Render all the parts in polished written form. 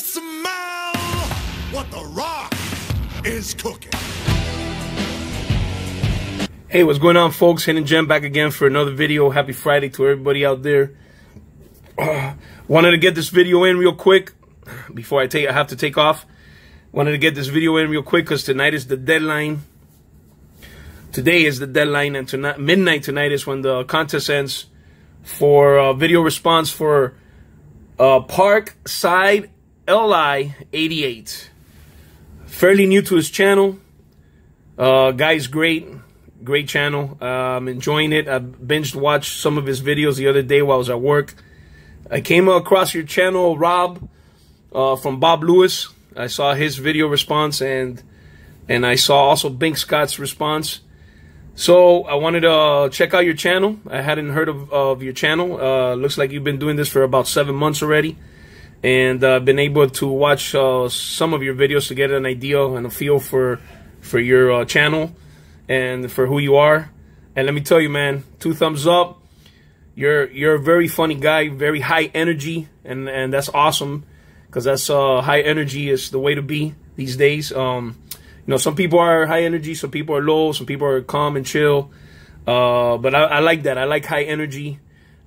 smell what The Rock is cooking. Hey, what's going on, folks? Hidden Gem back again for another video. Happy Friday to everybody out there. Wanted to get this video in real quick before I have to take off. Wanted to get this video in real quick because tonight is the deadline. Today is the deadline, and tonight, midnight tonight, is when the contest ends for video response for Park Side Li88. Fairly new to his channel. Guy's great. Great channel. I'm enjoying it. I binged watched some of his videos the other day while I was at work. I came across your channel, Rob, from Bob Lewis. I saw his video response, and I saw also Bink Scott's response. So I wanted to check out your channel. I hadn't heard of your channel. Looks like you've been doing this for about 7 months already. And I've been able to watch some of your videos to get an idea and a feel for your channel and for who you are. And let me tell you, man, 2 thumbs up. You're a very funny guy, very high energy, and that's awesome, because that's high energy is the way to be these days. You know, some people are high energy, some people are low, some people are calm and chill. But I like that. I like high energy.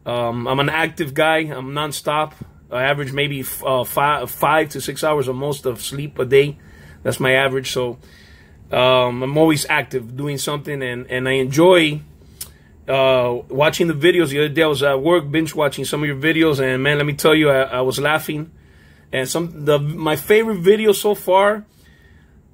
I'm an active guy. I'm nonstop. I average maybe five to six hours or most of sleep a day. That's my average. So I'm always active, doing something, and I enjoy watching the videos. The other day I was at work binge watching some of your videos, and man, let me tell you, I was laughing. And my favorite video so far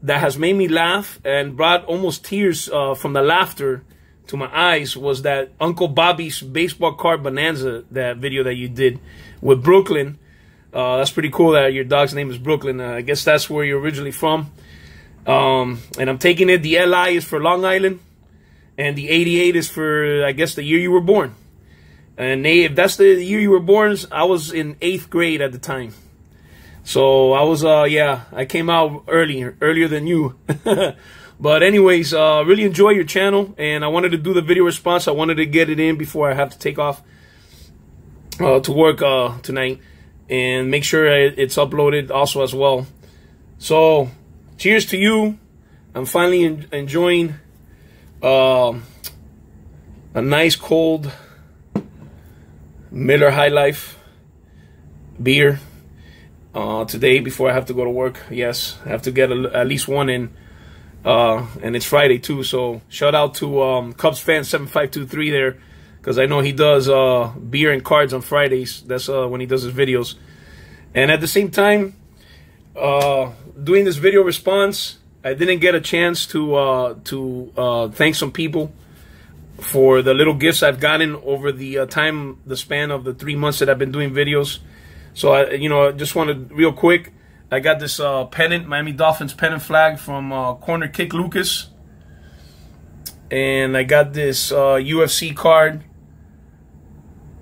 that has made me laugh and brought almost tears from the laughter to my eyes was that Uncle Bobby's baseball card bonanza, that video that you did with Brooklyn. That's pretty cool that your dog's name is Brooklyn. I guess that's where you're originally from. And I'm taking it, the LI is for Long Island, and the 88 is for, I guess, the year you were born. And if that's the year you were born, I was in 8th grade at the time. So I was, yeah, I came out earlier than you. But anyways, really enjoy your channel, and I wanted to do the video response. I wanted to get it in before I have to take off to work tonight, and make sure it's uploaded also as well. So cheers to you. I'm finally enjoying a nice cold Miller High Life beer today before I have to go to work. Yes, I have to get at least one in, and it's Friday too. So shout out to Cubs fans 7523 there, because I know he does beer and cards on Fridays. That's when he does his videos. And at the same time, doing this video response, I didn't get a chance to thank some people for the little gifts I've gotten over the span of the 3 months that I've been doing videos. So, I just wanted real quick, I got this pennant, Miami Dolphins pennant flag from Corner Kick Lucas. And I got this UFC card,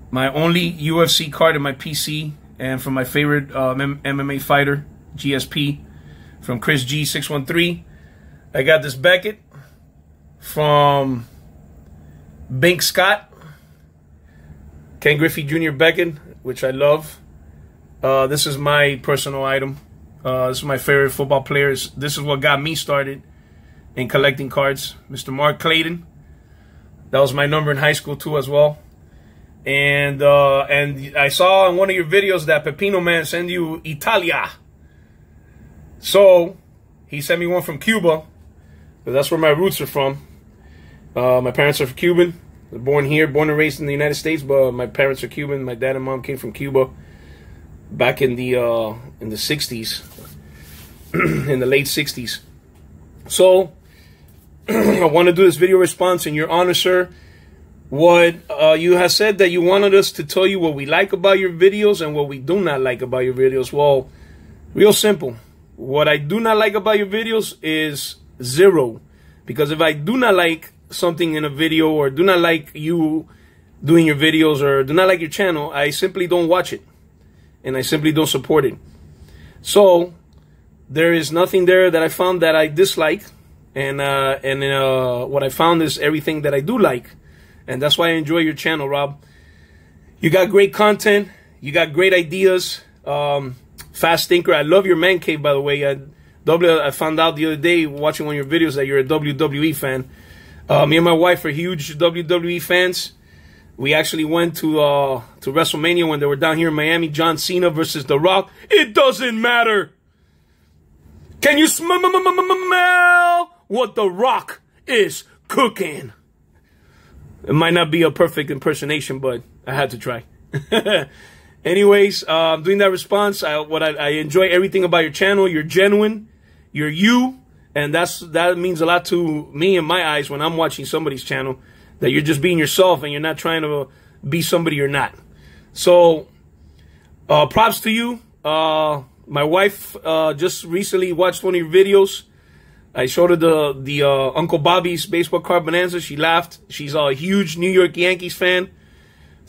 my only UFC card in my PC, and from my favorite MMA fighter, GSP, from ChrisG613. I got this Beckett from Bink Scott, Ken Griffey Jr. Beckett, which I love. This is my personal item. This is my favorite football player. This is what got me started in collecting cards. Mr. Mark Clayton. That was my number in high school too, as well. And I saw in one of your videos that Pepino Man sent you Italia. So he sent me one from Cuba, because that's where my roots are from. My parents are Cuban. They're born here, born and raised in the United States, but my parents are Cuban. My dad and mom came from Cuba back in the 60s, in the late 60s. So I want to do this video response in your honor, sir. What you have said that you wanted us to tell you what we like about your videos and what we do not like about your videos. Well, real simple. What I do not like about your videos is 0. Because if I do not like something in a video, or do not like you doing your videos, or do not like your channel, I simply don't watch it. And I simply don't support it. So there is nothing there that I found that I dislike. And what I found is everything that I do like. And that's why I enjoy your channel, Rob. You got great content. You got great ideas. Fast thinker. I love your man cave, by the way. I found out the other day watching one of your videos that you're a WWE fan. Me and my wife are huge WWE fans. We actually went to WrestleMania when they were down here in Miami. John Cena versus The Rock. It doesn't matter. Can you smell what The Rock is cooking? It might not be a perfect impersonation, but I had to try. Anyways, doing that response, I enjoy everything about your channel. You're genuine. You're you. And that means a lot to me in my eyes when I'm watching somebody's channel. That you're just being yourself and you're not trying to be somebody you're not. So, props to you. My wife just recently watched one of your videos. I showed her the Uncle Bobby's baseball card bonanza. She laughed. She's a huge New York Yankees fan.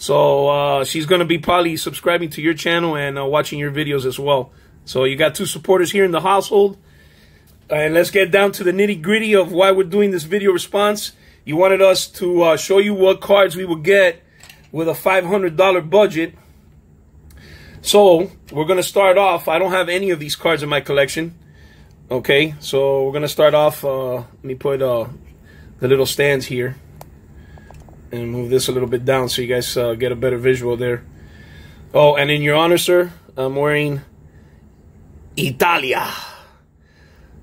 So she's going to be probably subscribing to your channel and watching your videos as well. So you got two supporters here in the household. And let's get down to the nitty gritty of why we're doing this video response. You wanted us to show you what cards we would get with a $500 budget. So we're going to start off. I don't have any of these cards in my collection. Okay, so we're going to start off. Let me put the little stands here and move this a little bit down so you guys get a better visual there. Oh, and in your honor, sir, I'm wearing Italia.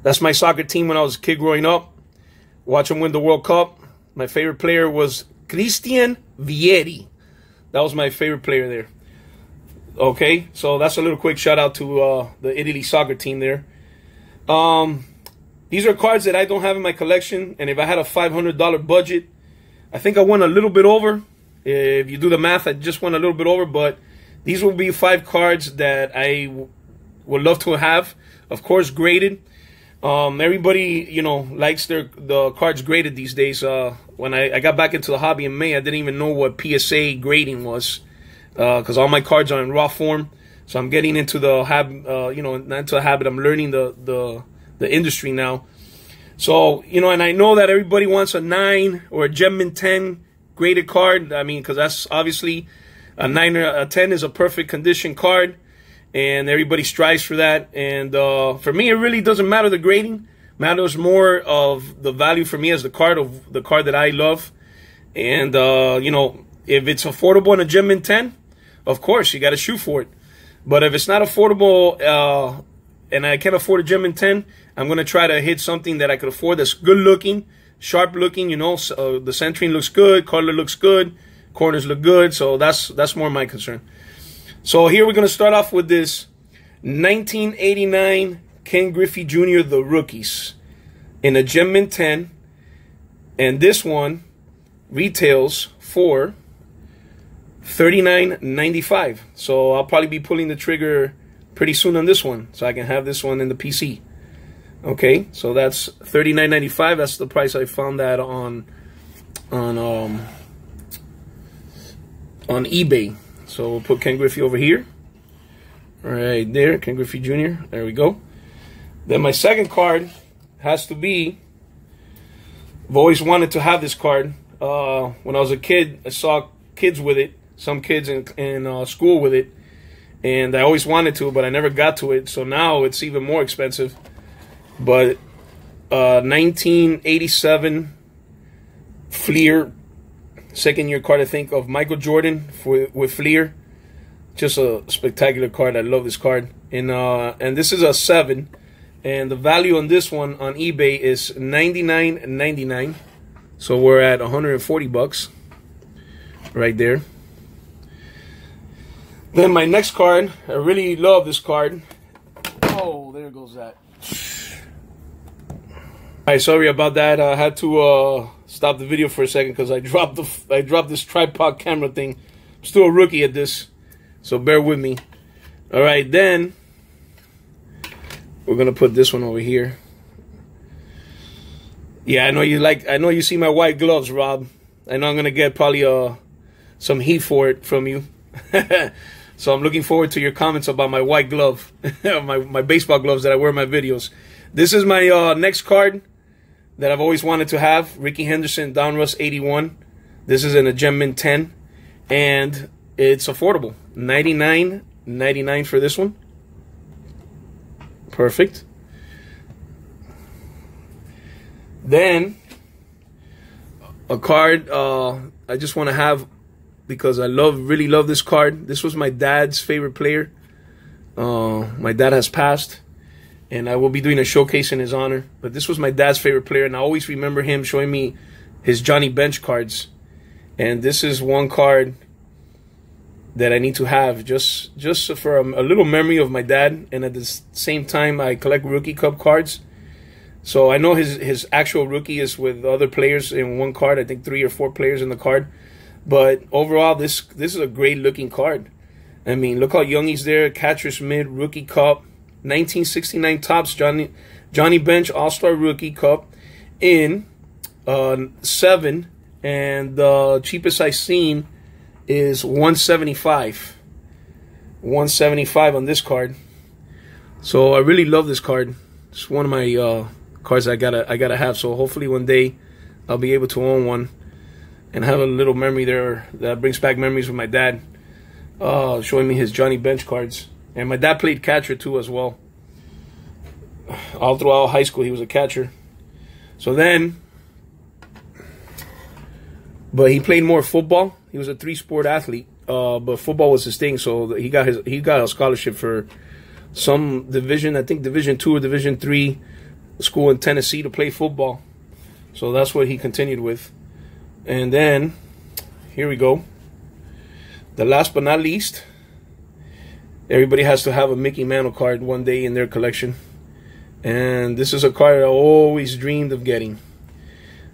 That's my soccer team when I was a kid growing up. Watch them win the World Cup. My favorite player was Cristian Vieri. That was my favorite player there. Okay, so that's a little quick shout out to the Italy soccer team there. These are cards that I don't have in my collection, and if I had a $500 budget, I think I went a little bit over. If you do the math, I just went a little bit over, but these will be 5 cards that I would love to have, of course, graded. Everybody, you know, likes the cards graded these days. When I got back into the hobby in May, I didn't even know what PSA grading was, because all my cards are in raw form. So I'm getting into the habit, you know, not into the habit. I'm learning the industry now. So, you know, and I know that everybody wants a 9 or a Gem Mint 10 graded card. I mean, because that's obviously a 9 or a 10 is a perfect condition card. And everybody strives for that. And for me, it really doesn't matter the grading. Matters more of the value for me as the card of the card that I love. And, you know, if it's affordable in a Gem Mint 10, of course, you got to shoot for it. But if it's not affordable and I can't afford a Gem Mint 10, I'm going to try to hit something that I could afford that's good looking, sharp looking. You know, the centering looks good, color looks good, corners look good. So that's more my concern. So here we're going to start off with this 1989 Ken Griffey Jr. The Rookies in a Gem Mint 10. And this one retails for $39.95. So I'll probably be pulling the trigger pretty soon on this one so I can have this one in the PC. Okay, so that's $39.95. That's the price I found that on eBay. So we'll put Ken Griffey over here. Right there, Ken Griffey Jr. There we go. Then my second card has to be, I've always wanted to have this card. When I was a kid, I saw kids with it, some kids in school with it. And I always wanted to, but I never got to it. So now it's even more expensive. But 1987 Fleer. Second year card, I think, of Michael Jordan with Fleer. Just a spectacular card. I love this card. And this is a 7. And the value on this one on eBay is $99.99. So we're at 140 bucks right there. Then my next card, I really love this card. Oh, there goes that. All right, sorry about that. I had to... stop the video for a second because I dropped this tripod camera thing. I'm still a rookie at this, so bear with me. All right, then we're gonna put this one over here. Yeah, I know you like. I know you see my white gloves, Rob. I know I'm gonna get probably some heat for it from you. So I'm looking forward to your comments about my white glove, my baseball gloves that I wear in my videos. This is my next card that I've always wanted to have, Ricky Henderson, Donruss 81. This is in a Gem Mint 10, and it's affordable. $99.99 for this one. Perfect. Then a card I just want to have because I really love this card. This was my dad's favorite player. My dad has passed, and I will be doing a showcase in his honor. But this was my dad's favorite player, and I always remember him showing me his Johnny Bench cards. And this is one card that I need to have just for a little memory of my dad. And at the same time, I collect Rookie Cup cards. So I know his actual rookie is with other players in one card. I think 3 or 4 players in the card. But overall, this is a great-looking card. I mean, look how young he's there. Catcher's Mid, Rookie Cup, 1969 Topps, Johnny Bench, All-Star Rookie Cup in 7. And the cheapest I've seen is $175. $175 on this card. So I really love this card. It's one of my cards I gotta have. So hopefully one day I'll be able to own one and have a little memory there that brings back memories with my dad, showing me his Johnny Bench cards. And my dad played catcher too as well. All throughout high school he was a catcher. So then, but he played more football. He was a 3-sport athlete, but football was his thing. So he got a scholarship for some division, I think Division 2 or Division 3 school in Tennessee to play football. So that's what he continued with. And then, here we go. The last but not least, everybody has to have a Mickey Mantle card one day in their collection. And this is a card I always dreamed of getting.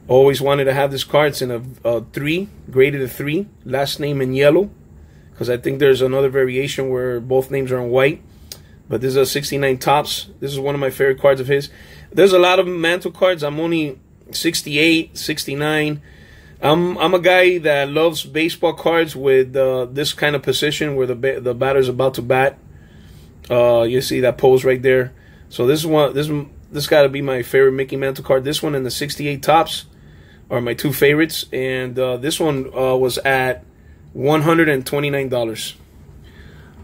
Always wanted to have this card. It's in a 3, graded a 3, last name in yellow. Because I think there's another variation where both names are in white. But this is a 69 Topps. This is one of my favorite cards of his. There's a lot of Mantle cards. I'm only 68, 69. I'm a guy that loves baseball cards with this kind of position where the batter's about to bat. You see that pose right there. So this one, this got to be my favorite Mickey Mantle card. This one and the 68 Topps are my 2 favorites, and this one was at $129.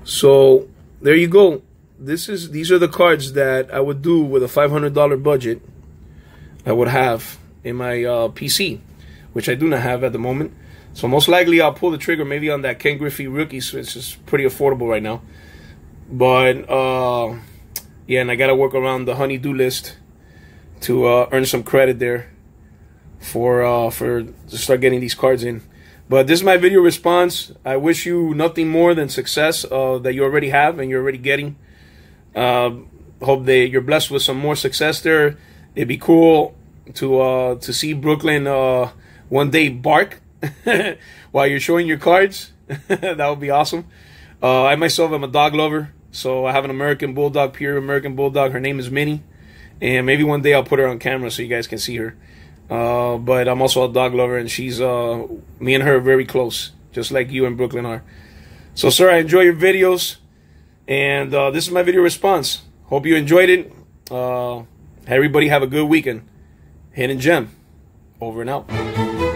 So there you go. These are the cards that I would do with a $500 budget. I would have in my PC, which I do not have at the moment. So most likely I'll pull the trigger maybe on that Ken Griffey rookie, which is pretty affordable right now. But, yeah, and I got to work around the honey-do list to earn some credit there to start getting these cards in. But this is my video response. I wish you nothing more than success that you already have and you're already getting. Hope that you're blessed with some more success there. It'd be cool to see Brooklyn one day bark while you're showing your cards. That would be awesome. I myself am a dog lover, so I have an American Bulldog, pure American Bulldog. Her name is Minnie, and maybe one day I'll put her on camera so you guys can see her. But I'm also a dog lover, and she's me and her are very close, just like you and Brooklyn are. So, sir, I enjoy your videos, and this is my video response. Hope you enjoyed it. Everybody have a good weekend. Hidden Gem, over and out.